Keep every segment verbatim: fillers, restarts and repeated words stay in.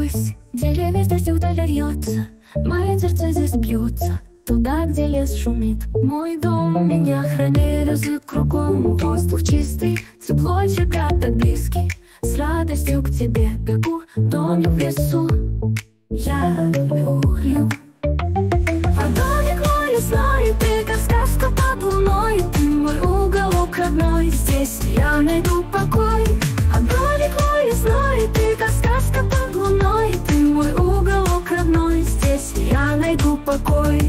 Пусть деревья здесь удаль льется, мои сердца здесь бьются, туда, где лес шумит. Мой дом меня хранит, разлит кругом, воздух чистый, тепло чекат так близкий. С радостью к тебе бегу, домик в лесу я люблю. А домик мой лесной, ты как сказка под луной, ты мой уголок родной, здесь я найду покой. А домик мой лесной, ты как сказка под луной, ты мой уголок родной, здесь я найду покой.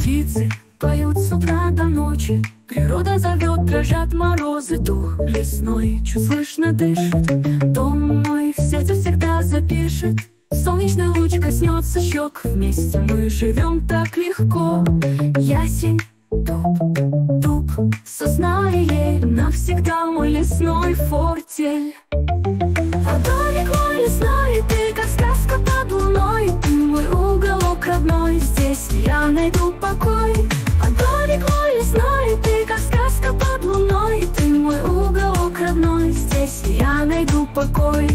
Птицы поют с утра до ночи, природа зовет, дрожат морозы, дух лесной чуть слышно дышит. Дом мой в сердце всегда запишет, солнечный луч коснется щек, вместе мы живем так легко. Ясень, дуб, дуб, сосна и ель, навсегда мой лесной фортель. А домик мой лесной, ты как сказка под луной, ты мой уголок родной, здесь я найду покой. А домик мой лесной, ты как сказка под луной, ты мой уголок родной, здесь я найду покой.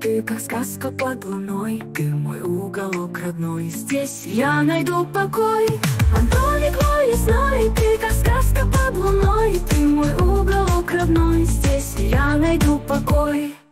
Ты как сказка под луной, ты мой уголок родной, здесь я найду покой. А домик мой лесной, ты как сказка под луной, ты мой уголок родной, здесь я найду покой.